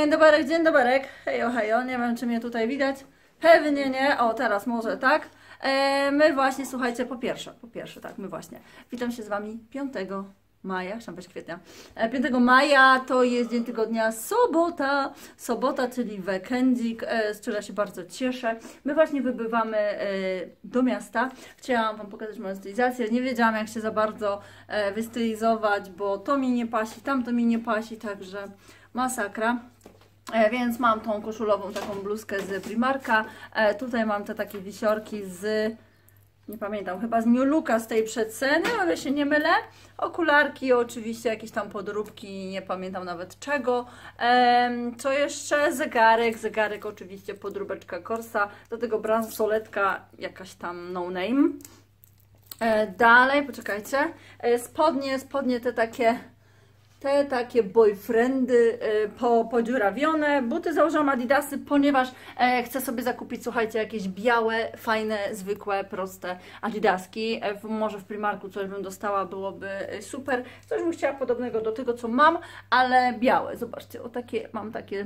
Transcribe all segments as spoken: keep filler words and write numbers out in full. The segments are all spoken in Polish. Dzień doberek, dzień doberek. Hejo, hejo, nie wiem, czy mnie tutaj widać. Pewnie nie, o teraz może tak. E, my właśnie, słuchajcie, po pierwsze, po pierwsze, tak, my właśnie. Witam się z Wami piątego maja, chciałam powiedzieć kwietnia. E, piątego maja to jest dzień tygodnia, sobota. Sobota, czyli weekendzik, e, z czego się bardzo cieszę. My właśnie wybywamy e, do miasta. Chciałam Wam pokazać moją stylizację. Nie wiedziałam, jak się za bardzo e, wystylizować, bo to mi nie pasi, tam to mi nie pasi, także masakra. E, więc mam tą koszulową taką bluzkę z Primarka. E, tutaj mam te takie wisiorki z, nie pamiętam, chyba z New Looka, z tej przedceny, ale się nie mylę. Okularki oczywiście, jakieś tam podróbki, nie pamiętam nawet czego. E, co jeszcze? Zegarek, zegarek oczywiście, podróbeczka Corsa. Do tego bransoletka jakaś tam no name. E, dalej, poczekajcie. E, spodnie, spodnie te takie... Te takie boyfriendy po, podziurawione, buty założyłam Adidasy, ponieważ e, chcę sobie zakupić, słuchajcie, jakieś białe, fajne, zwykłe, proste Adidaski. E, może w Primarku coś bym dostała, byłoby super. Coś bym chciała podobnego do tego, co mam, ale białe. Zobaczcie, o takie, mam takie...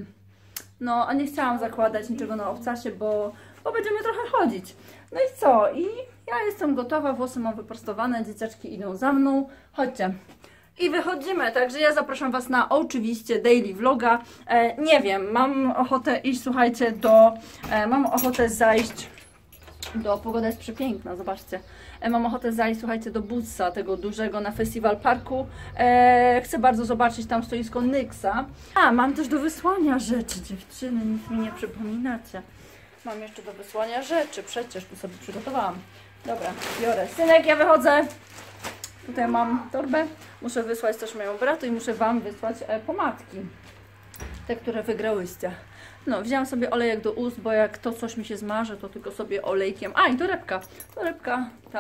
No, a nie chciałam zakładać niczego na obcasie, bo, bo będziemy trochę chodzić. No i co? I ja jestem gotowa, włosy mam wyprostowane, dzieciaczki idą za mną. Chodźcie. I wychodzimy, także ja zapraszam Was na oczywiście daily vloga. E, nie wiem, mam ochotę iść, słuchajcie, do... E, mam ochotę zajść do... Pogoda jest przepiękna, zobaczcie. E, mam ochotę zajść, słuchajcie, do Bootsa, tego dużego na Festiwal Parku. E, chcę bardzo zobaczyć tam stoisko Nyxa. A, mam też do wysłania rzeczy, dziewczyny, nic mi nie przypominacie. Mam jeszcze do wysłania rzeczy, przecież tu sobie przygotowałam. Dobra, biorę synek, ja wychodzę. Tutaj mam torbę, muszę wysłać też mojemu bratu i muszę Wam wysłać pomadki, te, które wygrałyście. No, wzięłam sobie olejek do ust, bo jak to coś mi się zmarzy, to tylko sobie olejkiem. A, i torebka, torebka ta,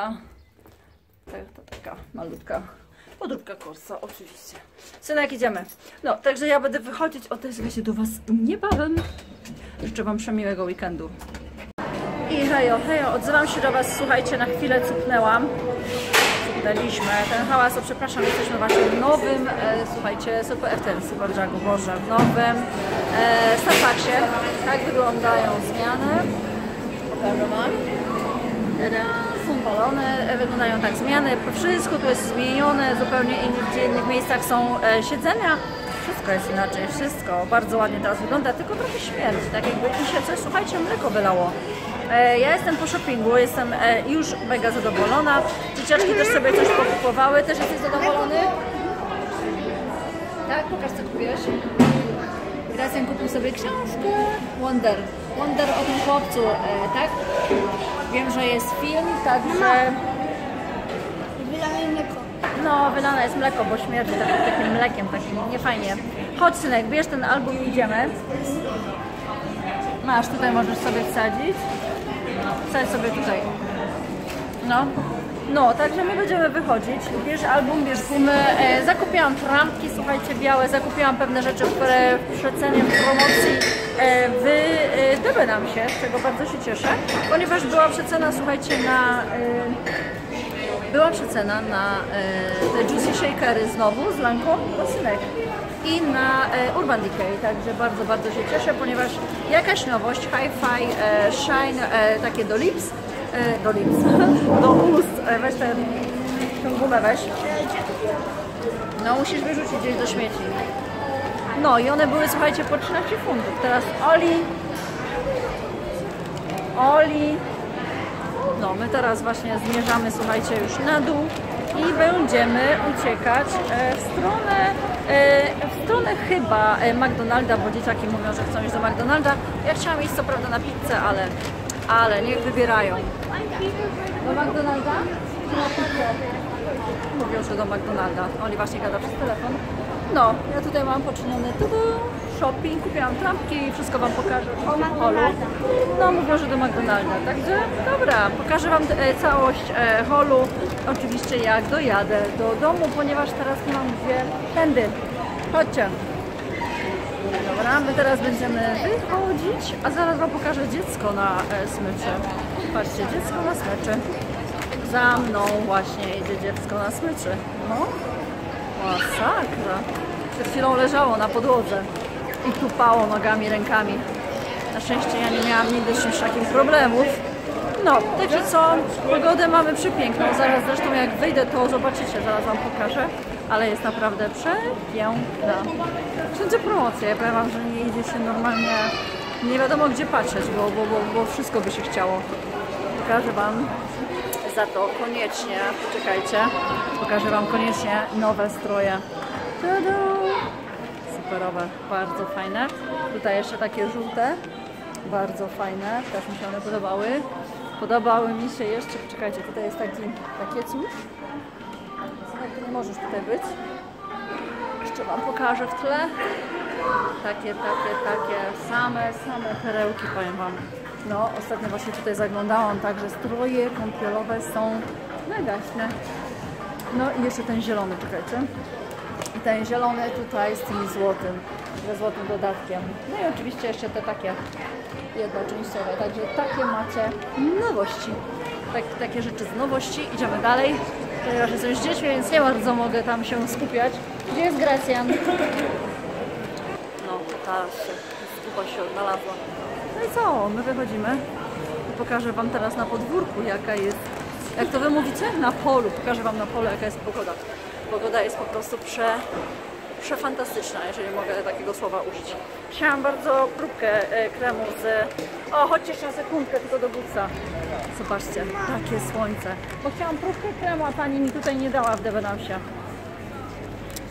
ta, ta taka malutka, podróbka Corsa, oczywiście. Synek, idziemy. No, także ja będę wychodzić, odezwę się do Was niebawem. Życzę Wam przemiłego weekendu. I hejo, hejo, odzywam się do Was, słuchajcie, na chwilę cupnęłam. Daliśmy ten hałas, o przepraszam, jesteśmy właśnie w nowym, e, słuchajcie, super, w tym Superjagu, Boże, w nowym e, Starbucksie. Tak wyglądają zmiany. Są balony, e, wyglądają tak zmiany. Wszystko tu jest zmienione, zupełnie innych, innych miejscach są e, siedzenia. Wszystko jest inaczej, wszystko bardzo ładnie teraz wygląda, tylko trochę śmierć, tak jakby mi się coś, słuchajcie, mleko wylało. Ja jestem po shoppingu, jestem już mega zadowolona. Dzieciaczki też sobie coś pokupowały. Też jesteś zadowolony? Tak? Pokaż, co kupiłeś. Gracjan kupił sobie książkę Wonder. Wonder o tym chłopcu, tak? Wiem, że jest film, także... Wylane mleko. No, wylane jest mleko, bo śmierdzi takim, takim mlekiem, takim niefajnie. Chodź, synek, bierz ten album i idziemy. Masz, tutaj możesz sobie wsadzić. Wsadź sobie tutaj. No, no, także my będziemy wychodzić. Bierz album, bierz gumy. E, zakupiłam trampki, słuchajcie, białe. Zakupiłam pewne rzeczy, które w przecenie, w promocji e, w e, Debenhamsie, z czego bardzo się cieszę, ponieważ była przecena, słuchajcie, na... E, była przecena na e, te Juicy Shakery znowu, z Lancome, do synek. I na e, Urban Decay, także bardzo, bardzo się cieszę, ponieważ jakaś nowość, hi-fi, e, shine, e, takie do lips, e, do lips, do ust, e, weź ten, tą gumę weź. No, musisz wyrzucić gdzieś do śmieci. No i one były, słuchajcie, po trzynaście funtów, teraz Oli, Oli, no my teraz właśnie zmierzamy, słuchajcie, już na dół i będziemy uciekać e, w stronę w stronę chyba McDonalda, bo dzieciaki mówią, że chcą iść do McDonalda. Ja chciałam iść co prawda na pizzę, ale, ale niech wybierają. Do McDonalda? Na pizzę. Mówią, że do McDonalda. Oli właśnie gada przez telefon. No, ja tutaj mam poczyniony tudu, shopping, kupiłam trampki i wszystko Wam pokażę w holu. No, mówią, że do McDonalda, także dobra, pokażę Wam całość e, holu, oczywiście jak dojadę do domu, ponieważ teraz nie mam gdzie tędy. Chodźcie. Dobra, my teraz będziemy wychodzić, a zaraz Wam pokażę dziecko na e, smyczy. Patrzcie, dziecko na smyczy. Za mną właśnie idzie dziecko na smyczy. No. Masakra. Przed chwilą leżało na podłodze. i tupało nogami, rękami. Na szczęście ja nie miałam nigdy z czymś takim problemów. No, także co, pogodę mamy przepiękną. Zaraz zresztą jak wyjdę, to zobaczycie, zaraz wam pokażę. Ale jest naprawdę przepiękna. Wszędzie promocje, ja powiem wam, że nie idzie się normalnie, nie wiadomo gdzie patrzeć, bo, bo, bo, bo wszystko by się chciało. Pokażę wam za to koniecznie, poczekajcie, pokażę wam koniecznie nowe stroje. Tada! Superowe, bardzo fajne. Tutaj jeszcze takie żółte, bardzo fajne, też mi się one podobały. Podobały mi się jeszcze, poczekajcie, tutaj jest taki, takie cóż. Nie możesz tutaj być. Jeszcze wam pokażę w tle. Takie, takie, takie same, same perełki, powiem wam. No, ostatnio właśnie tutaj zaglądałam, także stroje kąpielowe są nagaśne. No i jeszcze ten zielony, czekajcie. I ten zielony tutaj z tym złotym, ze złotym dodatkiem. No i oczywiście jeszcze te takie jednoczęściowe, także takie macie nowości. Tak, takie rzeczy z nowości. Idziemy dalej. Ponieważ jestem z dziećmi, więc nie bardzo mogę tam się skupiać. Gdzie jest Gracjan? No, patrzcie, skupa się odnalazła. No i co? My wychodzimy. Pokażę wam teraz na podwórku, jaka jest... Jak to wy mówicie? Na polu. Pokażę wam na polu, jaka jest pogoda. Pogoda jest po prostu prze... przefantastyczna, jeżeli mogę takiego słowa użyć. Chciałam bardzo próbkę kremu z... O, chodźcie jeszcze na sekundkę tylko do Bootsa. Zobaczcie, takie słońce. Bo chciałam próbkę kremu, a pani mi tutaj nie dała w Debenhamsie.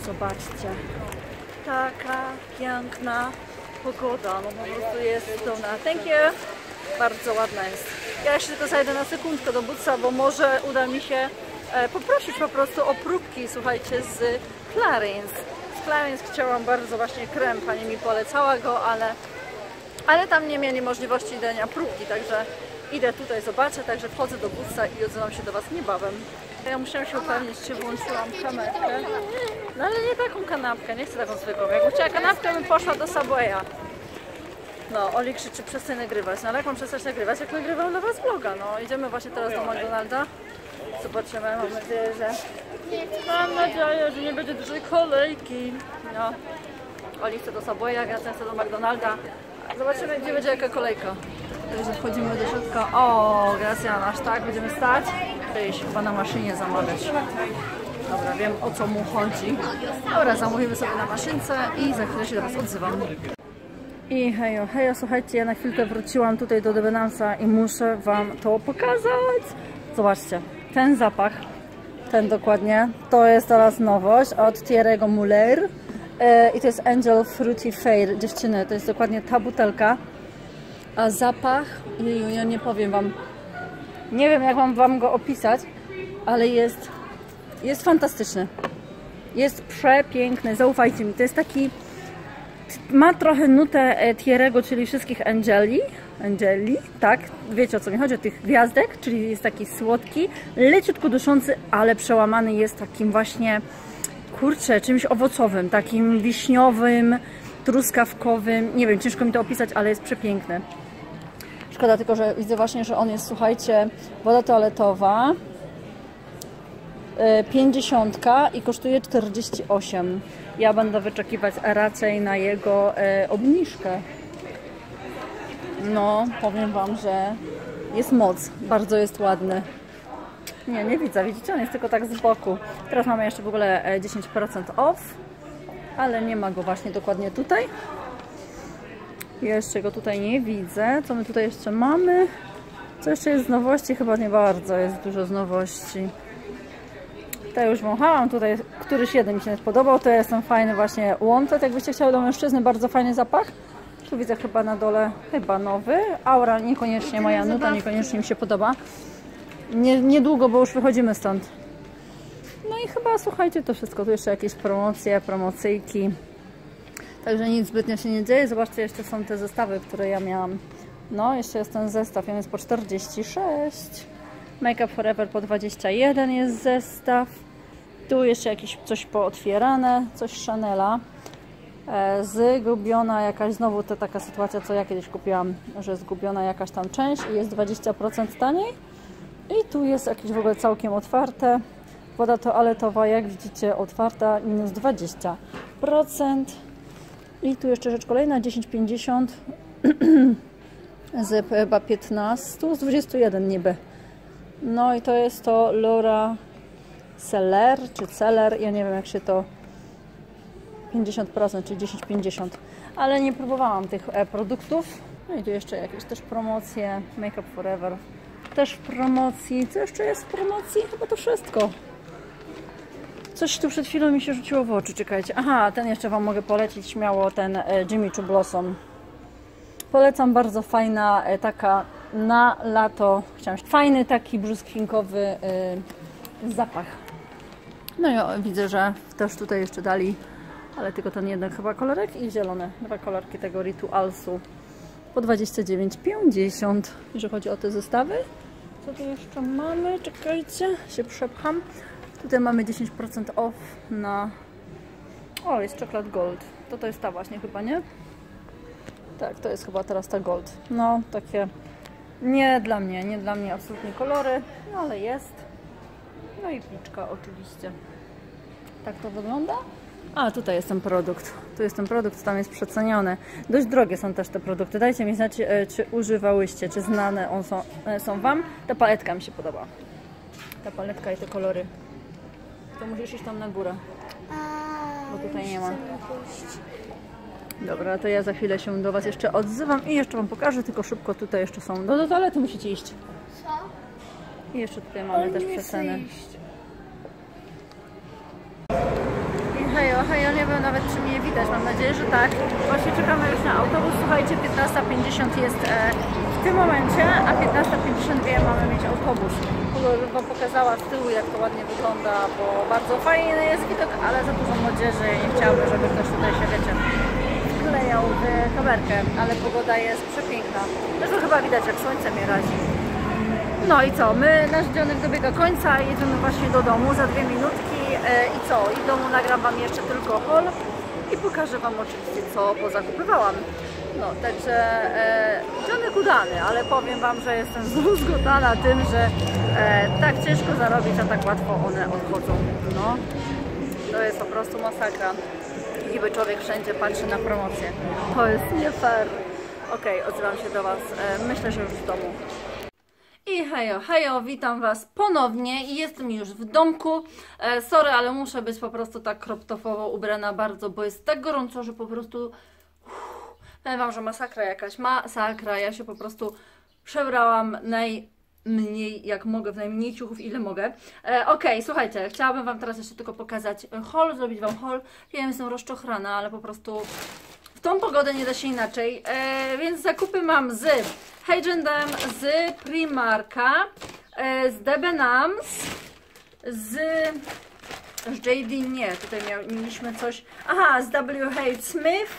Zobaczcie. Taka piękna pogoda. No po prostu jest cudowna. Thank you. Bardzo ładna jest. Ja jeszcze tylko zajdę na sekundkę do Bootsa, bo może uda mi się poprosić po prostu o próbki, słuchajcie, z Clarins. Z Clarins chciałam bardzo właśnie krem. Pani mi polecała go, ale... Ale tam nie mieli możliwości dania próbki, także idę tutaj, zobaczę, także wchodzę do Bootsa i odzywam się do was niebawem. Ja musiałam się upewnić, czy włączyłam kamerkę. No ale nie taką kanapkę, nie chcę taką zwykłą. Jakbym chciała kanapkę, bym poszła do Subwaya. No, Oli krzyczy, przestań nagrywać. No ale jak mam przestać nagrywać, jak nagrywam dla was vloga? No, idziemy właśnie teraz do McDonalda. Zobaczymy, mam nadzieję, że... Mam nadzieję, że nie będzie dużej kolejki. No, Oli chce do Subwaya, ja chcę do McDonalda. Zobaczymy, gdzie będzie jaka kolejka. Także wchodzimy do środka. O, Gracjan, aż tak? Będziemy stać? Jeśli chyba na maszynie zamawiać. Dobra, wiem o co mu chodzi. Dobra, zamówimy sobie na maszynce i za chwilę się do was odzywam. I hejo, hejo, słuchajcie, ja na chwilkę wróciłam tutaj do Debenhamsa i muszę wam to pokazać. Zobaczcie, ten zapach, ten dokładnie, to jest teraz nowość od Thierry'ego Mugler. I to jest Angel Fruity Fair, dziewczyny, to jest dokładnie ta butelka. A zapach, ja nie powiem wam, nie wiem jak mam wam go opisać, ale jest, jest fantastyczny, jest przepiękny, zaufajcie mi, to jest taki, ma trochę nutę Thierry'ego, czyli wszystkich Angeli, Angeli, tak, wiecie o co mi chodzi, o tych gwiazdek, czyli jest taki słodki, leciutko duszący, ale przełamany jest takim właśnie, kurczę, czymś owocowym, takim wiśniowym, truskawkowym, nie wiem, ciężko mi to opisać, ale jest przepiękny. Szkoda tylko, że widzę właśnie, że on jest, słuchajcie, woda toaletowa, pięćdziesiąt i kosztuje czterdzieści osiem. Ja będę wyczekiwać raczej na jego obniżkę. No, powiem wam, że jest moc, bardzo jest ładny. Nie, nie widzę, widzicie? On jest tylko tak z boku. Teraz mamy jeszcze w ogóle dziesięć procent off, ale nie ma go właśnie dokładnie tutaj. Jeszcze go tutaj nie widzę. Co my tutaj jeszcze mamy? Co jeszcze jest z nowości? Chyba nie bardzo jest dużo z nowości. Tutaj już wąchałam, tutaj któryś jeden mi się podobał. To jest ten fajny właśnie Wanted, jakbyście chciały do mężczyzny, bardzo fajny zapach. Tu widzę chyba na dole, chyba nowy. Aura niekoniecznie moja nuta, niekoniecznie mi się podoba. Nie, niedługo, bo już wychodzimy stąd. No i chyba, słuchajcie, to wszystko. Tu jeszcze jakieś promocje, promocyjki. Także nic zbytnio się nie dzieje. Zobaczcie, jeszcze są te zestawy, które ja miałam. No, jeszcze jest ten zestaw. On jest po czterdzieści sześć. Make Up For Ever po dwadzieścia jeden jest zestaw. Tu jeszcze jakieś coś pootwierane. Coś Chanela. Zgubiona jakaś, znowu to taka sytuacja, co ja kiedyś kupiłam, że zgubiona jakaś tam część i jest dwadzieścia procent taniej. I tu jest jakieś w ogóle całkiem otwarte. Woda toaletowa, jak widzicie, otwarta minus dwadzieścia procent. I tu jeszcze rzecz kolejna, dziesięć pięćdziesiąt z chyba piętnaście, z dwudziestu jeden niby. No i to jest to Laura Celler, czy Celler, ja nie wiem jak się to... pięćdziesiąt procent, czyli dziesięć pięćdziesiąt. Ale nie próbowałam tych produktów. No i tu jeszcze jakieś też promocje. Make Up For Ever też w promocji. Co jeszcze jest w promocji? Chyba to wszystko. Coś tu przed chwilą mi się rzuciło w oczy, czekajcie. Aha, ten jeszcze Wam mogę polecić śmiało, ten Jimmy Choo Blossom. Polecam, bardzo fajna taka na lato. Chciałam się... Fajny taki brzuskwinkowy yy, zapach. No i ja widzę, że też tutaj jeszcze dali, ale tylko ten jeden chyba kolorek i zielone. Dwa kolorki tego Ritualsu. Po dwadzieścia dziewięć pięćdziesiąt. Jeżeli chodzi o te zestawy. Co tu jeszcze mamy? Czekajcie, się przepcham. Tutaj mamy dziesięć procent off na... O, jest czekolad gold. To to jest ta właśnie chyba, nie? Tak, to jest chyba teraz ta gold. No, takie... Nie dla mnie, nie dla mnie absolutnie kolory. No, ale jest. No i piczka oczywiście. Tak to wygląda. A, tutaj jest ten produkt. Tu jest ten produkt, tam jest przeceniony. Dość drogie są też te produkty. Dajcie mi znać, czy używałyście, czy znane on są, są Wam. Ta paletka mi się podoba. Ta paletka i te kolory. To musisz iść tam na górę. Bo tutaj nie ma. Dobra, to ja za chwilę się do Was jeszcze odzywam i jeszcze Wam pokażę, tylko szybko tutaj jeszcze są. No do toalety musicie iść. Co? I jeszcze tutaj mamy też przeceny. Hejo, hejo, nie wiem nawet czy mnie widać, mam nadzieję, że tak. Właśnie czekamy już na autobus, słuchajcie, piętnasta pięćdziesiąt jest w tym momencie, a piętnasta pięćdziesiąt dwa mamy mieć autobus. Wam pokazała z tyłu jak to ładnie wygląda, bo bardzo fajny jest widok, ale za dużo młodzieży i nie chciałabym, żeby ktoś tutaj się, wiecie, wklejał w kamerkę, ale pogoda jest przepiękna. Zresztą chyba widać jak słońce mnie razi. No i co, my, nasz dzionek dobiega końca, jedziemy właśnie do domu za dwie minutki. I co? I w domu nagram Wam jeszcze tylko haul i pokażę Wam oczywiście co pozakupywałam. No, także e, dzionek udany, ale powiem Wam, że jestem zruzgotana tym, że e, tak ciężko zarobić, a tak łatwo one odchodzą. No, to jest po prostu masakra. Niby człowiek wszędzie patrzy na promocję. To jest nie fair. Okej, okay, odzywam się do Was. E, myślę, że już w domu. I hejo, hejo, witam Was ponownie i jestem już w domku. E, sorry, ale muszę być po prostu tak kroptofowo ubrana bardzo, bo jest tak gorąco, że po prostu... Uff, powiem Wam, że masakra jakaś, masakra. Ja się po prostu przebrałam najmniej jak mogę, w najmniej ciuchów ile mogę. E, Okej, okay, słuchajcie, chciałabym Wam teraz jeszcze tylko pokazać haul, zrobić Wam haul. Ja jestem rozczochrana, ale po prostu... Tą pogodę nie da się inaczej, e, więc zakupy mam z H and M, z Primarka, e, z Debenhams, z, z J D, nie, tutaj mieliśmy coś, aha, z W H Smith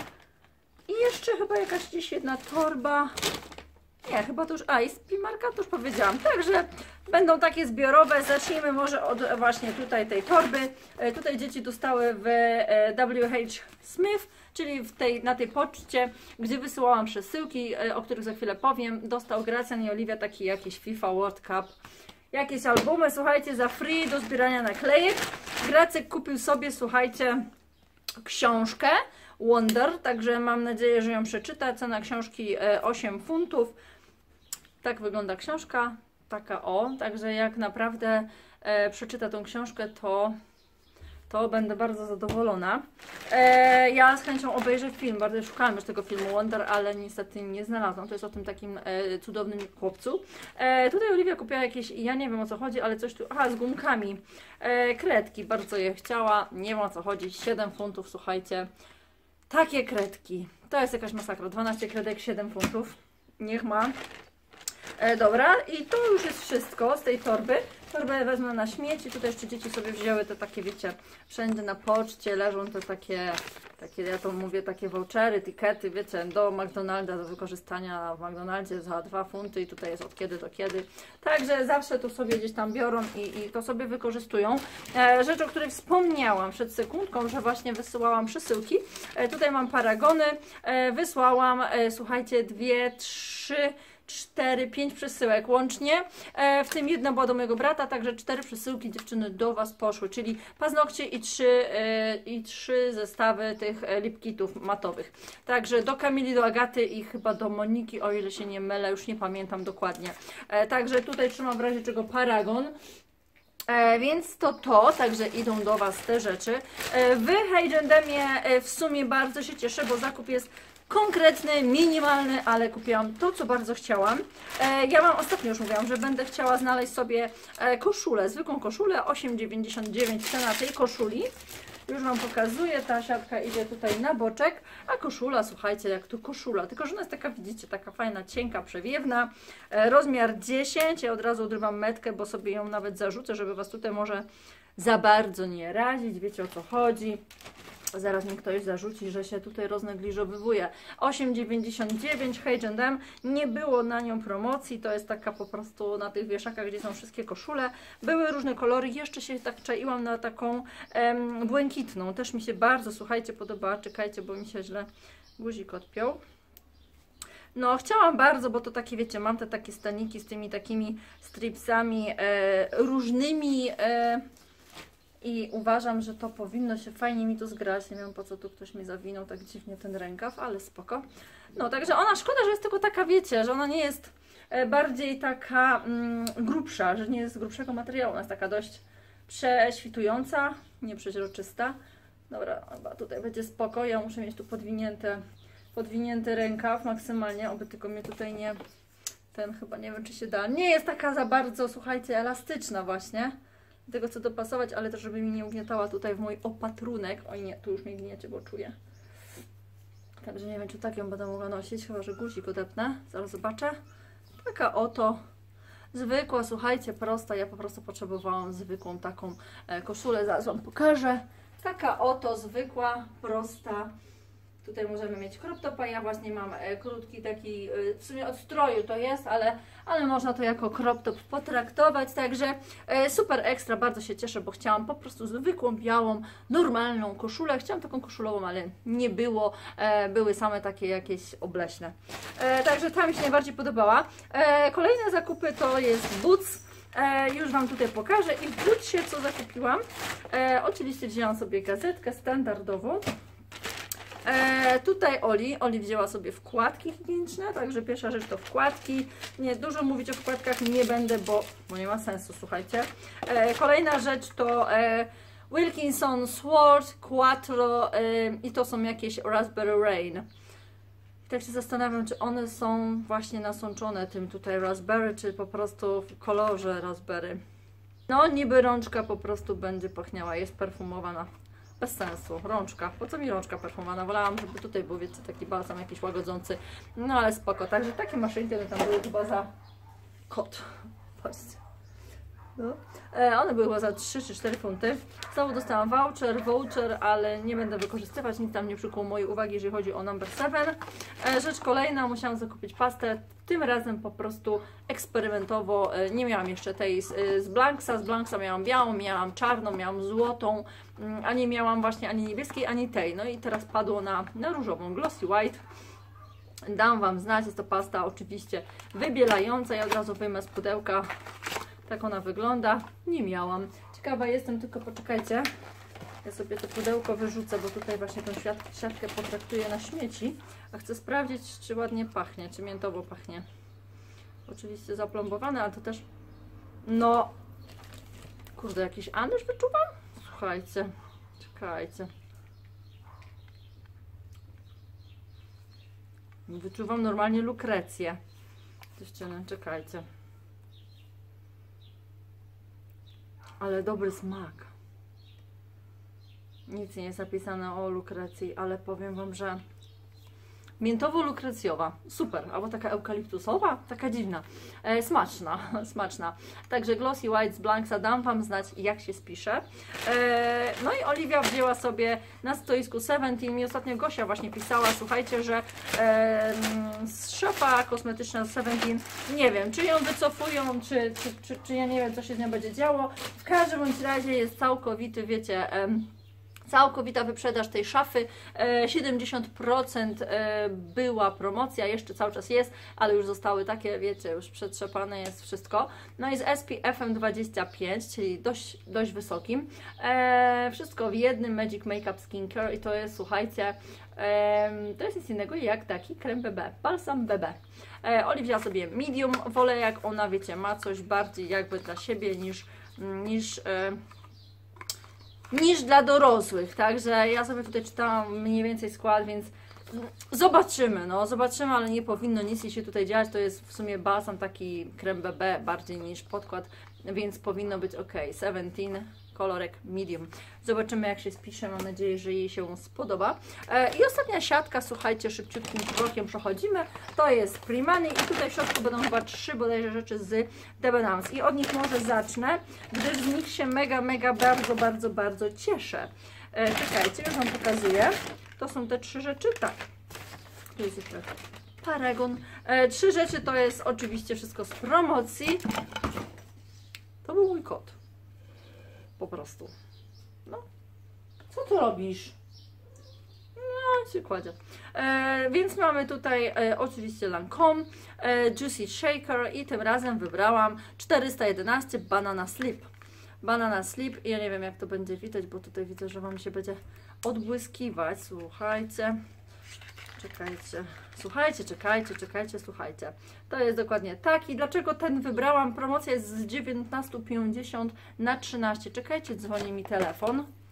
i jeszcze chyba jakaś gdzieś jedna torba, nie, chyba to już, a i z Primarka to już powiedziałam, także będą takie zbiorowe. Zacznijmy może od właśnie tutaj tej torby, e, tutaj dzieci dostały w e, W H Smith, czyli w tej, na tej poczcie, gdzie wysyłałam przesyłki, o których za chwilę powiem, dostał Gracjan i Oliwia taki jakiś FIFA World Cup, jakieś albumy, słuchajcie, za free do zbierania naklejek. Gracek kupił sobie, słuchajcie, książkę Wonder, także mam nadzieję, że ją przeczyta. Cena książki osiem funtów, tak wygląda książka, taka o, także jak naprawdę e, przeczyta tą książkę, to... to będę bardzo zadowolona. E, ja z chęcią obejrzę film, bardzo szukałam już tego filmu Wonder, ale niestety nie znalazłam. To jest o tym takim e, cudownym chłopcu. E, tutaj Oliwia kupiła jakieś, ja nie wiem o co chodzi, ale coś tu, aha, z gumkami. E, kredki, bardzo je chciała, nie wiem o co chodzi, siedem funtów, słuchajcie. Takie kredki, to jest jakaś masakra, dwanaście kredek, siedem funtów, niech ma. E, dobra, i to już jest wszystko z tej torby. Torbę wezmę na śmieci, tutaj jeszcze dzieci sobie wzięły te takie, wiecie, wszędzie na poczcie leżą te takie, takie, ja to mówię, takie vouchery, tikety, wiecie, do McDonalda, do wykorzystania w McDonaldzie za dwa funty i tutaj jest od kiedy do kiedy. Także zawsze to sobie gdzieś tam biorą i, i to sobie wykorzystują. E, rzecz, o której wspomniałam przed sekundką, że właśnie wysyłałam przesyłki. E, tutaj mam paragony, e, wysłałam, e, słuchajcie, dwie, trzy... cztery, pięć przesyłek łącznie, e, w tym jedna była do mojego brata, także cztery przesyłki dziewczyny do Was poszły, czyli paznokcie i trzy, e, i trzy zestawy tych lipkitów matowych. Także do Kamili, do Agaty i chyba do Moniki, o ile się nie mylę, już nie pamiętam dokładnie. E, także tutaj trzymam w razie czego paragon. E, więc to to, także idą do Was te rzeczy. E, w H and M'ie w sumie bardzo się cieszę, bo zakup jest konkretny, minimalny, ale kupiłam to, co bardzo chciałam. E, ja Wam ostatnio już mówiłam, że będę chciała znaleźć sobie e, koszulę, zwykłą koszulę, osiem dziewięćdziesiąt dziewięć cena tej koszuli. Już Wam pokazuję, ta siatka idzie tutaj na boczek, a koszula, słuchajcie, jak tu koszula, tylko że ona jest taka, widzicie, taka fajna, cienka, przewiewna, e, rozmiar dziesięć, ja od razu odrywam metkę, bo sobie ją nawet zarzucę, żeby Was tutaj może za bardzo nie razić, wiecie o co chodzi. Zaraz mi ktoś zarzuci, że się tutaj roznegliżowywuje. osiem dziewięćdziesiąt dziewięć H and M, nie było na nią promocji, to jest taka po prostu na tych wieszakach, gdzie są wszystkie koszule. Były różne kolory, jeszcze się tak czaiłam na taką em, błękitną. Też mi się bardzo, słuchajcie, podobała, czekajcie, bo mi się źle guzik odpiął. No, chciałam bardzo, bo to takie, wiecie, mam te takie staniki z tymi takimi stripsami e, różnymi... E, I uważam, że to powinno się fajnie mi tu zgrać. Nie wiem, po co tu ktoś mi zawinął tak dziwnie ten rękaw, ale spoko. No, także ona, szkoda, że jest tylko taka, wiecie, że ona nie jest bardziej taka mm, grubsza, że nie jest z grubszego materiału. Ona jest taka dość prześwitująca, nieprzeźroczysta. Dobra, chyba tutaj będzie spoko. Ja muszę mieć tu podwinięty, podwinięty rękaw maksymalnie, oby tylko mnie tutaj nie... Ten chyba, nie wiem, czy się da. Nie jest taka za bardzo, słuchajcie, elastyczna właśnie. Tego chcę dopasować, ale też żeby mi nie ugniatała tutaj w mój opatrunek. Oj nie, tu już mnie gniecie, bo czuję. Także nie wiem, czy tak ją będę mogła nosić, chyba że guzik odepnę. Zaraz zobaczę. Taka oto zwykła, słuchajcie, prosta. Ja po prostu potrzebowałam zwykłą taką koszulę, zaraz Wam pokażę. Taka oto zwykła, prosta. Tutaj możemy mieć crop topa, ja właśnie mam krótki taki, w sumie od stroju to jest, ale, ale można to jako crop top potraktować, także super ekstra, bardzo się cieszę, bo chciałam po prostu zwykłą, białą, normalną koszulę, chciałam taką koszulową, ale nie było, były same takie jakieś obleśne, także ta mi się najbardziej podobała. Kolejne zakupy to jest Boots. E, już Wam tutaj pokażę i w Bootsie co zakupiłam, e, oczywiście wzięłam sobie gazetkę standardową. E, tutaj Oli, Oli wzięła sobie wkładki higieniczne, także pierwsza rzecz to wkładki. Nie, dużo mówić o wkładkach nie będę, bo, bo nie ma sensu, słuchajcie. E, kolejna rzecz to e, Wilkinson Sword Quattro e, i to są jakieś Raspberry Rain. I tak się zastanawiam, czy one są właśnie nasączone tym tutaj raspberry, czy po prostu w kolorze raspberry. No niby rączka po prostu będzie pachniała, jest perfumowana. Bez sensu, rączka, po co mi rączka perfumowana, wolałam, żeby tutaj był, wiecie, taki balsam jakiś łagodzący, no ale spoko, także takie maszynki, one tam były chyba za kot, patrzcie, no. e, one były chyba za trzy czy cztery funty, znowu dostałam voucher, voucher, ale nie będę wykorzystywać, nic tam nie przykuło mojej uwagi, jeżeli chodzi o number siedem, e, rzecz kolejna, musiałam zakupić pastę, tym razem po prostu eksperymentowo, nie miałam jeszcze tej z, z Blanksa, z Blanksa miałam białą, miałam czarną, miałam złotą, a nie miałam właśnie ani niebieskiej, ani tej, no i teraz padło na, na różową, Glossy White, dam Wam znać, jest to pasta oczywiście wybielająca, ja od razu wyjmę z pudełka, tak ona wygląda, nie miałam, ciekawa jestem, tylko poczekajcie, ja sobie to pudełko wyrzucę, bo tutaj właśnie tą siatkę potraktuję na śmieci, a chcę sprawdzić, czy ładnie pachnie, czy miętowo pachnie. Oczywiście zaplombowane, ale to też... No... Kurde, jakiś anyż wyczuwam? Słuchajcie, czekajcie. Wyczuwam normalnie lukrecję. Dziewczyny, czekajcie. Ale dobry smak. Nic nie jest napisane o lukrecji, ale powiem Wam, że miętowo-lukrecjowa, super, albo taka eukaliptusowa, taka dziwna, e, smaczna, smaczna. Także Glossy White z Blanksa, dam Wam znać, jak się spisze. E, no i Oliwia wzięła sobie na stoisku Seventeen, mi ostatnio Gosia właśnie pisała, słuchajcie, że e, szopa kosmetyczna z Seventeen, nie wiem, czy ją wycofują, czy, czy, czy, czy ja nie wiem, co się z nią będzie działo. W każdym bądź razie jest całkowity, wiecie... E, całkowita wyprzedaż tej szafy, siedemdziesiąt procent była promocja, jeszcze cały czas jest, ale już zostały takie, wiecie, już przetrzepane jest wszystko. No i z S P F-em dwadzieścia pięć, czyli dość, dość wysokim, wszystko w jednym Magic Makeup Skincare i to jest, słuchajcie, to jest nic innego jak taki krem B B, balsam B B. Oli wzięła sobie medium, wolę jak ona, wiecie, ma coś bardziej jakby dla siebie niż, niż, niż dla dorosłych, także ja sobie tutaj czytałam mniej więcej skład, więc zobaczymy, no zobaczymy, ale nie powinno nic się tutaj działać, to jest w sumie balsam, taki krem B B bardziej niż podkład, więc powinno być ok. Seventeen, kolorek medium. Zobaczymy jak się spisze, mam nadzieję, że jej się spodoba. E, I ostatnia siatka, słuchajcie, szybciutkim krokiem przechodzimy, to jest Primani i tutaj w środku będą chyba trzy bodajże rzeczy z Debenhams i od nich może zacznę, gdyż z nich się mega, mega, bardzo, bardzo, bardzo cieszę. E, czekajcie, już Wam pokazuję. To są te trzy rzeczy, tak. Tu jest jeszcze paragon. E, trzy rzeczy to jest oczywiście wszystko z promocji. To był mój kot. Po prostu. No. Co tu robisz? No, się kładzie. E, więc mamy tutaj e, oczywiście Lancome, e, Juicy Shaker i tym razem wybrałam czterysta jedenaście Banana Slip. Banana Slip. Ja nie wiem jak to będzie widać, bo tutaj widzę, że Wam się będzie odbłyskiwać. Słuchajcie. Czekajcie, słuchajcie, czekajcie, czekajcie, słuchajcie. To jest dokładnie taki. Dlaczego ten wybrałam? Promocja jest z dziewiętnaście pięćdziesiąt na trzynaście. Czekajcie, dzwoni mi telefon.